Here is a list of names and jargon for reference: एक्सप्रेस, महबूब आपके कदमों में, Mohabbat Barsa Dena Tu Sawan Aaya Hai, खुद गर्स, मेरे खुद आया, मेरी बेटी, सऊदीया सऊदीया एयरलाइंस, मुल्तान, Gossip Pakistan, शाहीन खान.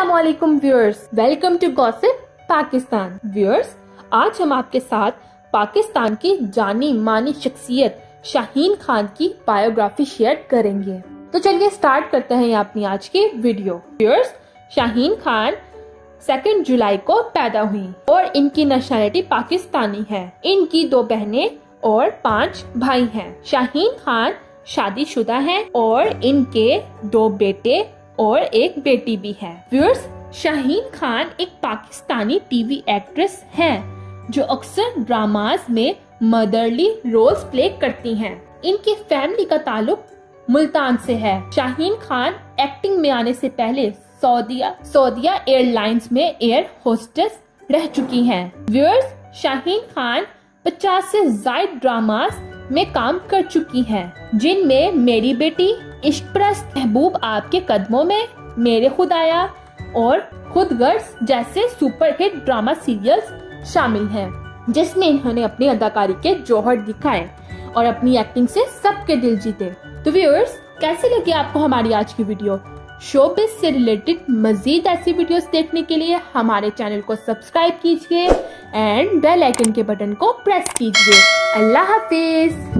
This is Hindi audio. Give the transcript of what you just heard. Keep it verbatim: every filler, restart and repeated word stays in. अस्सलामुअलैकुम viewers, welcome to gossip Pakistan. Viewers, आज हम आपके साथ पाकिस्तान की जानी मानी शख्सियत शाहीन खान की बायोग्राफी शेयर करेंगे। तो चलिए स्टार्ट करते हैं अपनी आज की video. Viewers, शाहीन खान second जुलाई को पैदा हुई और इनकी नेशनैलिटी पाकिस्तानी है। इनकी दो बहनें और पांच भाई हैं। शाहीन खान शादीशुदा हैं और इनके दो बेटे और एक बेटी भी है। व्यूअर्स, शाहीन खान एक पाकिस्तानी टीवी एक्ट्रेस हैं, जो अक्सर ड्रामास में मदरली रोल्स प्ले करती हैं। इनकी फैमिली का ताल्लुक मुल्तान से है। शाहीन खान एक्टिंग में आने से पहले सऊदीया सऊदीया एयरलाइंस में एयर होस्टेस रह चुकी हैं। व्यूअर्स, शाहीन खान पचास से ज्यादा ड्रामास में काम कर चुकी हैं, जिनमें मेरी बेटी, एक्सप्रेस, महबूब आपके कदमों में, मेरे खुद आया और खुद गर्स जैसे सुपरहिट ड्रामा सीरियल्स शामिल हैं, जिसमें इन्होंने अपनी अदाकारी के जौहर दिखाए और अपनी एक्टिंग से सबके दिल जीते। तो व्यूअर्स, कैसी लगी आपको हमारी आज की वीडियो? शोबिज़ से रिलेटेड मजीद ऐसी वीडियोस देखने के लिए हमारे चैनल को सब्सक्राइब कीजिए एंड बेल आइकन के बटन को प्रेस कीजिए। अल्लाह हाफिज।